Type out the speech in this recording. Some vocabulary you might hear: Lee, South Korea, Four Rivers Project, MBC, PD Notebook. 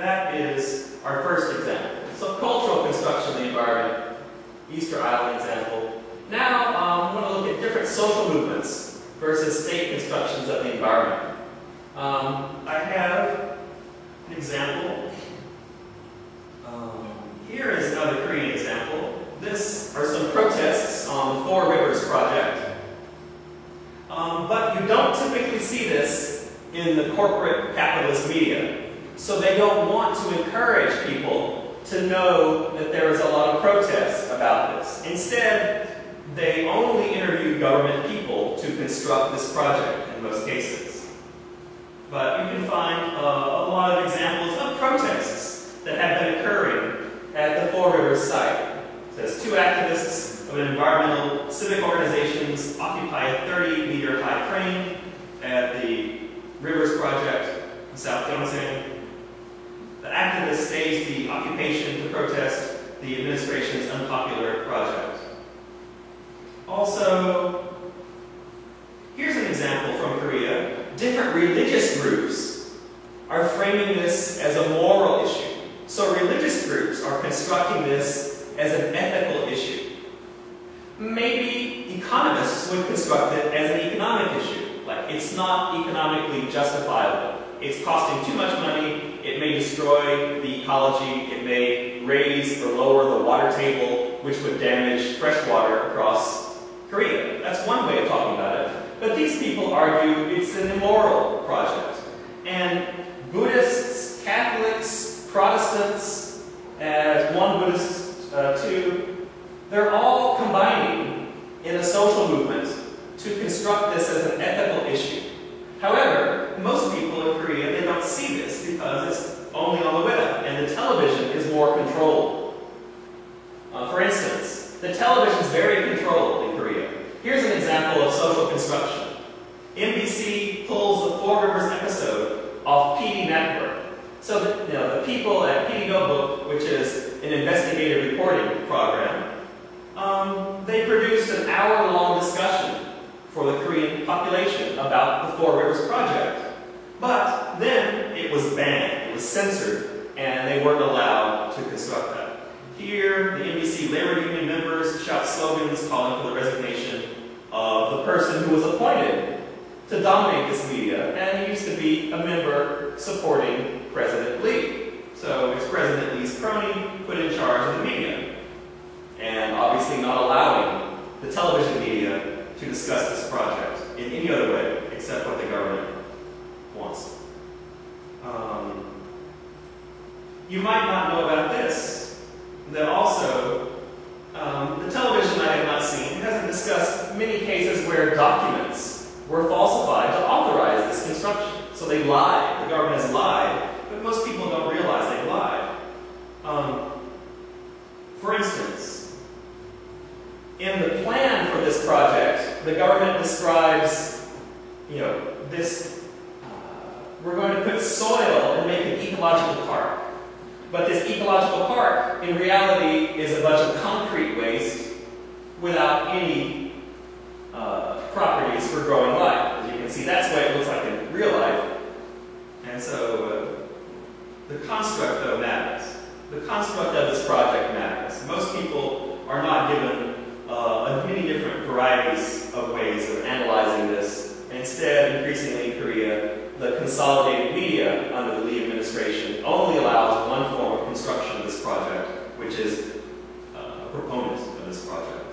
That is our first example. So cultural construction of the environment, Easter Island example. Now I want to look at different social movements versus state constructions of the environment. I have an example. Here is another Korean example. This are some protests on the Four Rivers Project. But you don't typically see this in the corporate capitalist media. So they don't want to encourage people to know that there is a lot of protest about this. Instead, they only interview government people to construct this project in most cases. But you can find a lot of examples of protests that have been occurring at the Four Rivers site. Says two activists of an environmental civic organizations occupy a 30-meter high crane at the Rivers Project in South Korea. The activist staged the occupation to protest the administration's unpopular project. Also, here's an example from Korea. Different religious groups are framing this as a moral issue. So religious groups are constructing this as an ethical issue. Maybe economists would construct it as an economic issue. Like, it's not economically justifiable. It's costing too much money, it may destroy the ecology, it may raise or lower the water table, which would damage fresh water across Korea. That's one way of talking about it. But these people argue it's an immoral project. And Buddhists, Catholics, Protestants, as one Buddhist two, they're all combining in a social movement to construct this as an ethical issue. However, most people in Korea, they don't see this because it's only on the web and the television is more controlled. For instance, the television is very controlled in Korea. Here's an example of social construction. MBC pulls the Four Rivers episode off PD Notebook. So the people at PD Notebook, which is an investigative reporting program, they produced an hour-long discussion for the Korean population about the Four Rivers Project. But then it was banned, it was censored, and they weren't allowed to construct that. Here, the MBC labor union members shout slogans calling for the resignation of the person who was appointed to dominate this media, and he used to be a member supporting President Lee. So it's President Lee's crony put in charge of the media, and obviously not allowing the television media to discuss this project in any other way except what the government wants. You might not know about this, that also the television I have not seen hasn't discussed many cases where documents were falsified to authorize this construction. So they lied. The government has lied. Most people don't realize they lied. For instance, in the plan for this project, the government describes, this, we're going to put soil and make an ecological park. But this ecological park, in reality, is a bunch of concrete waste without any properties for growing life. As you can see, that's what it looks like in real life. And so, the construct, though, matters. The construct of this project matters. Most people are not given many different varieties of ways of analyzing this. Instead, increasingly in Korea, the consolidated media under the Lee administration only allows one form of construction of this project, which is a proponent of this project.